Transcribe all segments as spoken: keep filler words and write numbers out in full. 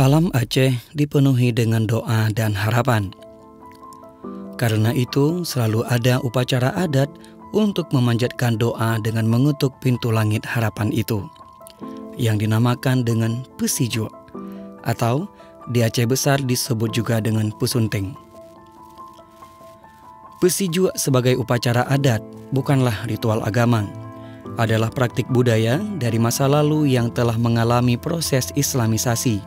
Alam Aceh dipenuhi dengan doa dan harapan. Karena itu, selalu ada upacara adat untuk memanjatkan doa dengan mengetuk pintu langit harapan itu, yang dinamakan dengan Peusijuek, atau di Aceh Besar disebut juga dengan Pusunting. Peusijuek sebagai upacara adat bukanlah ritual agama, adalah praktik budaya dari masa lalu yang telah mengalami proses islamisasi.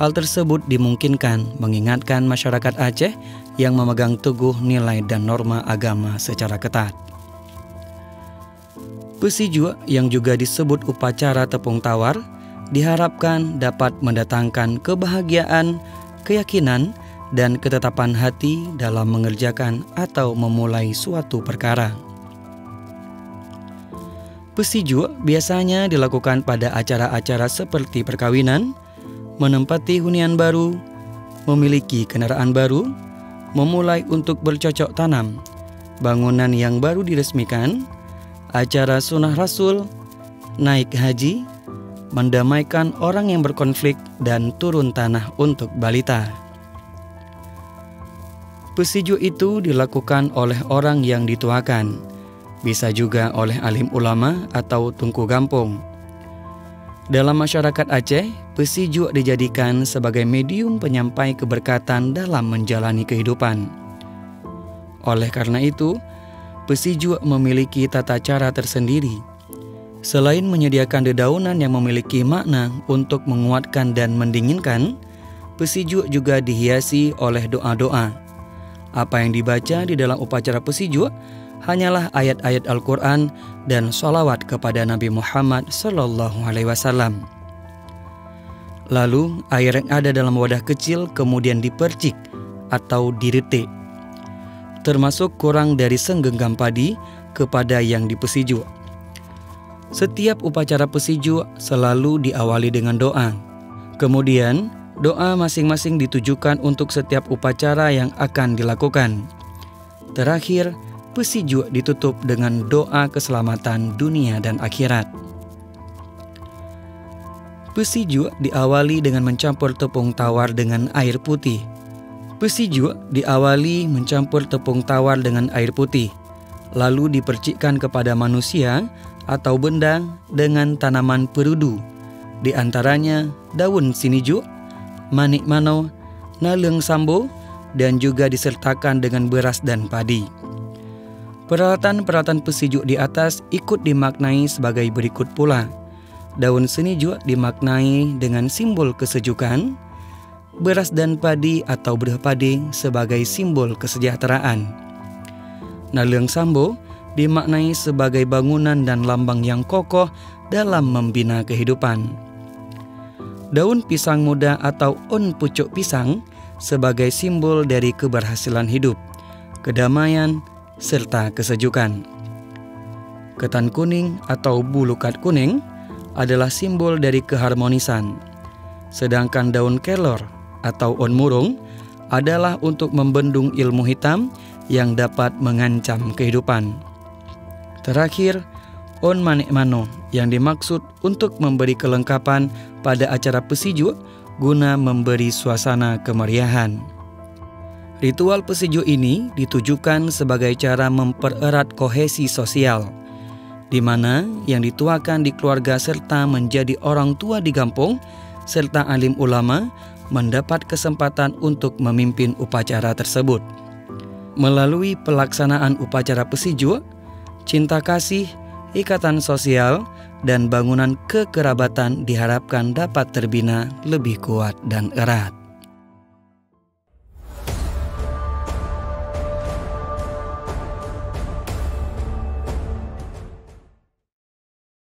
Hal tersebut dimungkinkan mengingatkan masyarakat Aceh yang memegang teguh nilai dan norma agama secara ketat. Peusijuek yang juga disebut upacara tepung tawar diharapkan dapat mendatangkan kebahagiaan, keyakinan, dan ketetapan hati dalam mengerjakan atau memulai suatu perkara. Peusijuek biasanya dilakukan pada acara-acara seperti perkawinan, menempati hunian baru, memiliki kendaraan baru, memulai untuk bercocok tanam, bangunan yang baru diresmikan, acara sunnah rasul, naik haji, mendamaikan orang yang berkonflik, dan turun tanah untuk balita. Peusijuek itu dilakukan oleh orang yang dituakan, bisa juga oleh alim ulama atau tungku gampong. Dalam masyarakat Aceh, Peusijuek dijadikan sebagai medium penyampai keberkatan dalam menjalani kehidupan. Oleh karena itu, Peusijuek memiliki tata cara tersendiri. Selain menyediakan dedaunan yang memiliki makna untuk menguatkan dan mendinginkan, Peusijuek juga dihiasi oleh doa-doa. Apa yang dibaca di dalam upacara Peusijuek hanyalah ayat-ayat Al-Quran dan sholawat kepada Nabi Muhammad Sallallahu Alaihi Wasallam. Lalu, air yang ada dalam wadah kecil kemudian dipercik atau diritik, termasuk kurang dari segenggam padi kepada yang dipeusijuek. Setiap upacara Peusijuek selalu diawali dengan doa. Kemudian, doa masing-masing ditujukan untuk setiap upacara yang akan dilakukan. Terakhir, Peusijuek ditutup dengan doa keselamatan dunia dan akhirat. Peusijuek diawali dengan mencampur tepung tawar dengan air putih. Peusijuek diawali mencampur tepung tawar dengan air putih, lalu dipercikkan kepada manusia atau benda dengan tanaman perudu, di antaranya daun sinijuk, manek manoe, naleng sambo, dan juga disertakan dengan beras dan padi. Peralatan-peralatan Peusijuek di atas ikut dimaknai sebagai berikut pula. Daun sinijuk dimaknai dengan simbol kesejukan, beras dan padi atau berpadi sebagai simbol kesejahteraan. Naleng sambo dimaknai sebagai bangunan dan lambang yang kokoh dalam membina kehidupan. Daun pisang muda atau un pucuk pisang sebagai simbol dari keberhasilan hidup, kedamaian, serta kesejukan. Ketan kuning atau bulukat kuning adalah simbol dari keharmonisan. Sedangkan daun kelor atau on murung adalah untuk membendung ilmu hitam yang dapat mengancam kehidupan. Terakhir, on manek manoe yang dimaksud untuk memberi kelengkapan pada acara Peusijuek guna memberi suasana kemeriahan. Ritual Peusijuek ini ditujukan sebagai cara mempererat kohesi sosial, di mana yang dituakan di keluarga serta menjadi orang tua di kampung serta alim ulama mendapat kesempatan untuk memimpin upacara tersebut. Melalui pelaksanaan upacara Peusijuek, cinta kasih, ikatan sosial, dan bangunan kekerabatan diharapkan dapat terbina lebih kuat dan erat.